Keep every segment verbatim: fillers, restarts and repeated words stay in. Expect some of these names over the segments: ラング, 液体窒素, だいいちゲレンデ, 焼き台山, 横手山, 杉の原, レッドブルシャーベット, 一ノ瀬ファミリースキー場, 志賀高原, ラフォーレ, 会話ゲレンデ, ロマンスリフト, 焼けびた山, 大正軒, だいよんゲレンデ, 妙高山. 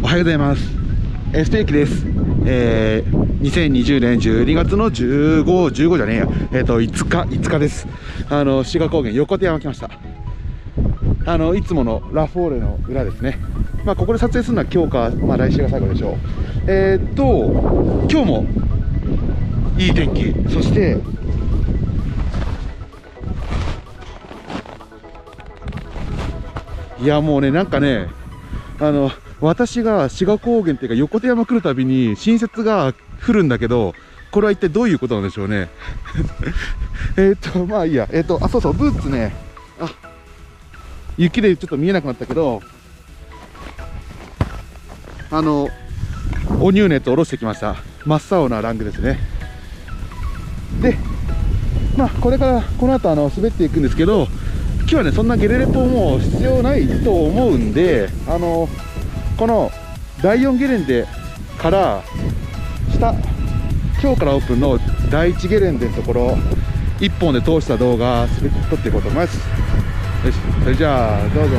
おはようございます。えー、ステーキです。えー、にせんにじゅうねんじゅうにがつのじゅうご、じゅうごじゃねえや。えっ、ー、といつか、いつかです。あの志賀高原横手山来ました。あのいつものラフォーレの裏ですね。まあここで撮影するのは今日か、まあ来週が最後でしょう。えっ、ー、と今日もいい天気。そして。いやもうね、なんかね、あの私が志賀高原っていうか横手山来るたびに新雪が降るんだけど、これは一体どういうことなんでしょうね。えっとまあいいや、えっとあそうそう、ブーツね、あ雪でちょっと見えなくなったけど、あのおニューネット下ろしてきました。真っ青なラングですね。でまあこれからこの後あの滑っていくんですけど、今日はね、そんなゲレレポも必要ないと思うんで、あのこのだいよんゲレンデから下、今日からオープンのだいいちゲレンデのところいっぽんで通した動画撮っていこうと思います。よし、それじゃあどうぞ。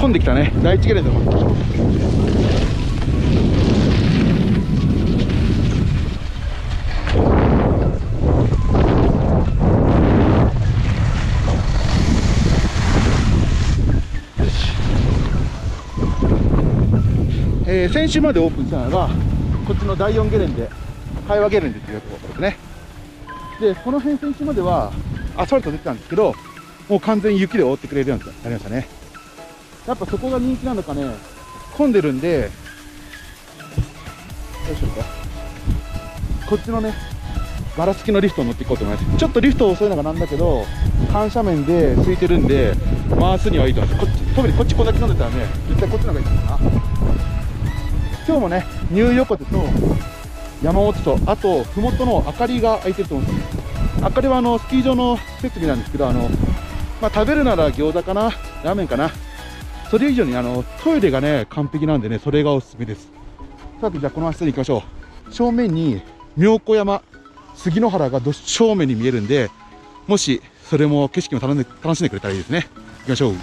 混んできたね、だいいちゲレンデ。えー、先週までオープンしたのがこっちのだいよんゲレンデ、会話ゲレンデっていうところですね。でこの辺先週まではアスファルト出てたんですけど、もう完全に雪で覆ってくれるようになりましたね。やっぱそこが人気なのかね、混んでるんで、よいしょか、こっちのね、ガラス付きのリフトに乗っていこうと思います。ちょっとリフト遅いのがなんだけど、半斜面で空いてるんで、回すにはいいと思います。こっち、特にこっちこんだけ飲んでたらね、絶対こっちの方がいいかな。今日もね、ニュー横手と山本と、あと、ふもとの明かりが開いてると思うんですよ。明かりはあのスキー場の設備なんですけど、あのまあ、食べるなら餃子かな、ラーメンかな。それ以上にあのトイレがね完璧なんでね、それがおすすめです。さて、じゃあこの足に行きましょう。正面に妙高山、杉の原がど正面に見えるんで、もしそれも景色も楽しんで、楽しんでくれたらいいですね。行きましょう。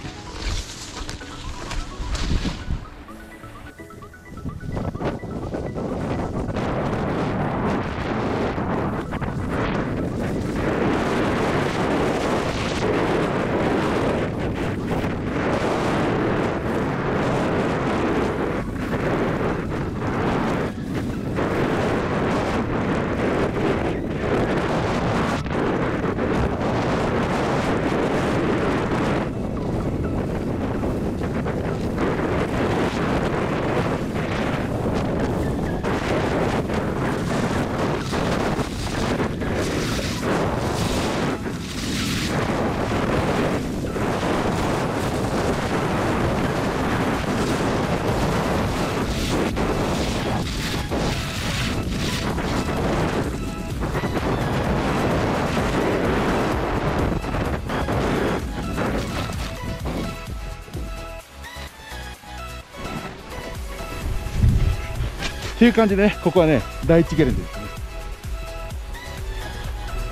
っていう感じでね、ここはね、だいいちゲレンデですね。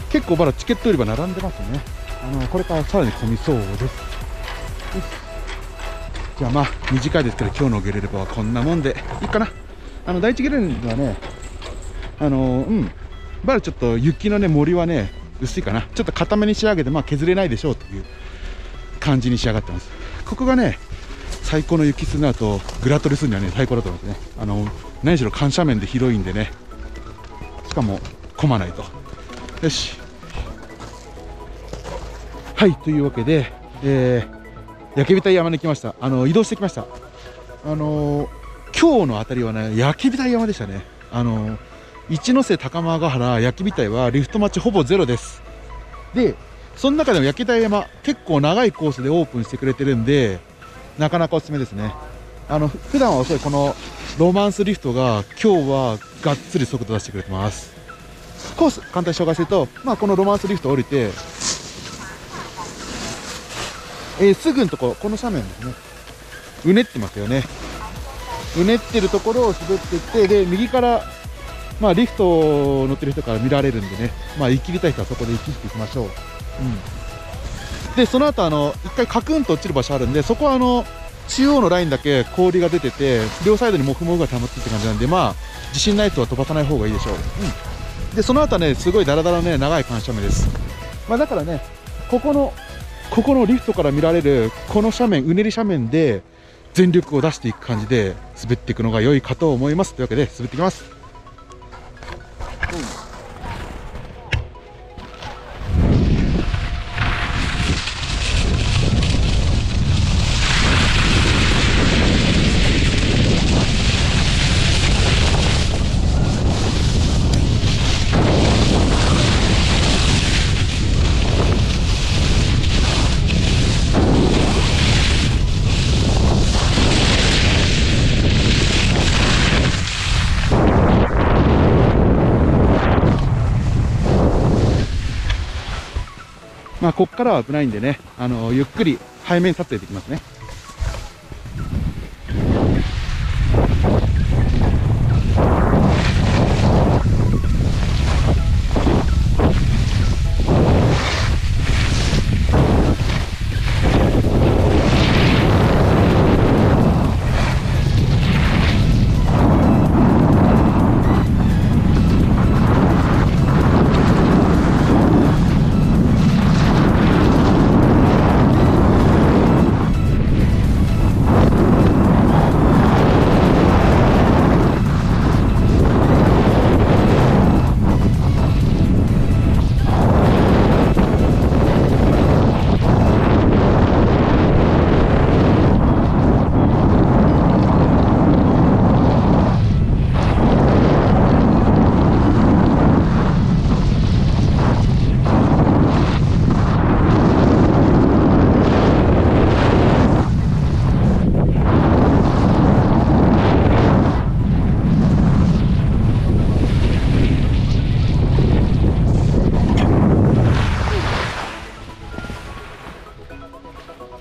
結構まだチケット売り場並んでますね。あのこれからさらに混みそうです。じゃあまあ短いですけど、今日のゲレレポはこんなもんでいいかな。あのだいいちゲレンデはね、あのうんまだちょっと雪のね森はね薄いかな。ちょっと固めに仕上げて、まあ削れないでしょうという感じに仕上がってます。ここがね最高の雪質になると、グラトリするにはね最高だと思いますね。あの何しろ緩斜面で広いんでね、しかも混まないと。よし、はい、というわけで、えー、焼けびた山に来ました。あの移動してきました。あのー、今日のあたりはね、焼き台山でしたね。あの一ノ瀬高間ヶ原焼き台はリフト待ちほぼゼロです。でその中でも焼き台山結構長いコースでオープンしてくれてるんで、なかなかおすすめですね。あの普段は遅いこのロマンスリフトが今日はがっつり速度出してくれてます。コース簡単に紹介すると、まあ、このロマンスリフト降りて、えー、すぐのところこの斜面ですね、うねってますよね。うねってるところを滑っていって、で右から、まあ、リフト乗ってる人から見られるんでね、まあ、言い切りたい人はそこで言い切っていきましょう。うん、でその後あの一回カクンと落ちる場所あるんで、そこはあの中央のラインだけ氷が出てて、両サイドにモフモフが溜まってって感じなんで、まあ自信ない人は飛ばさない方がいいでしょう。うん、でその後はね、すごいだらだらね、長い緩斜面です。まあ、だからね、ここのここのリフトから見られるこの斜面、うねり斜面で全力を出していく感じで滑っていくのが良いかと思います。というわけで滑っていきます。うん、まあここからは危ないんでね、あのゆっくり背面撮影できますね。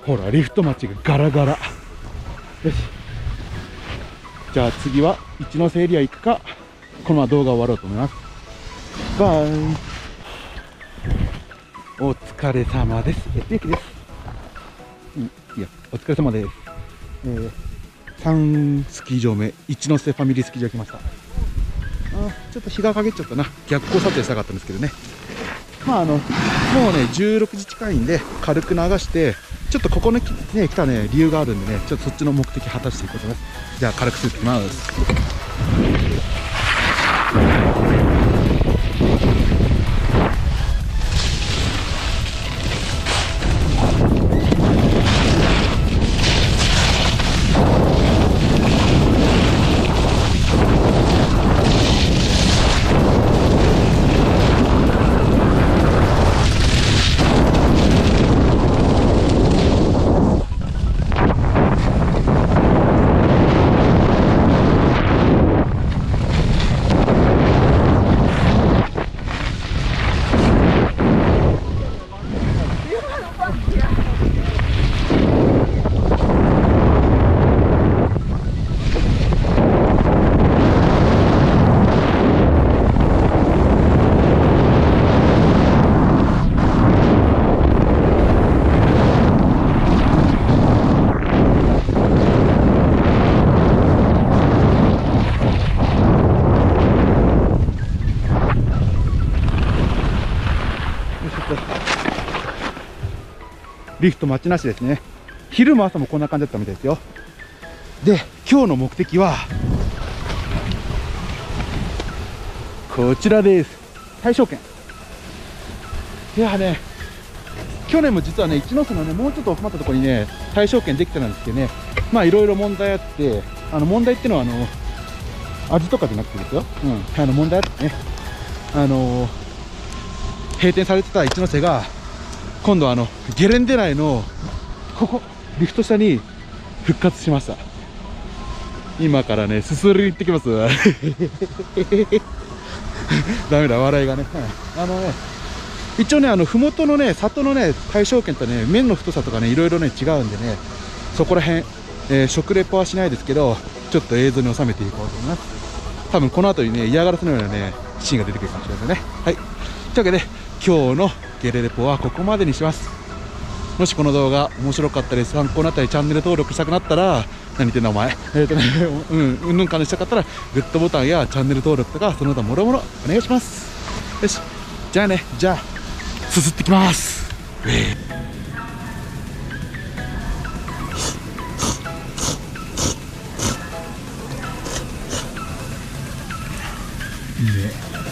ほらリフト待ちがガラガラ。よし、じゃあ次は一ノ瀬エリア行くか、このまま動画終わろうと思います。バイ。お疲れ様です。えゆきです。いや、お疲れ様です。えー、さんスキー場目、一ノ瀬ファミリースキー場来ました。あ、ちょっと日が陰っちゃったな。逆光撮影したかったんですけどね。まああのもうねじゅうろくじ近いんで軽く流して、ちょっとここに、ね、来たね理由があるんでね、ちょっとそっちの目的果たしていこうと思います。じゃあ軽くすっていきます。リフト待ちなしですね。昼も朝もこんな感じだったみたいですよ。で今日の目的はこちらです。大正軒。いやね、去年も実はね一ノ瀬のねもうちょっと奥まったところにね大正軒できてたんですけどね、まあいろいろ問題あって、あの問題っていうのはあの味とかじゃなくてですよ、うん、あの問題はね、あの閉店されてた一ノ瀬が今度あのゲレンデ内のここリフト下に復活しました。今からねすすりに行ってきますダメだ笑いがね、はい、あのね一応ねあの麓のね里のね対象圏とね面の太さとかねいろいろね違うんでね、そこら辺、えー、食レポはしないですけどちょっと映像に収めていこうと思います。多分この後にね嫌がらせのようなねシーンが出てくるかもしれませんね。はい、というわけで今日のゲレレポはここまでにします。もしこの動画面白かったり参考になったりチャンネル登録したくなったら何言ってんだお前、えーとね、うんうんぬんかんしたかったらグッドボタンやチャンネル登録とかその他もろもろお願いします。よし、じゃあね、じゃあすすってきます。いいね。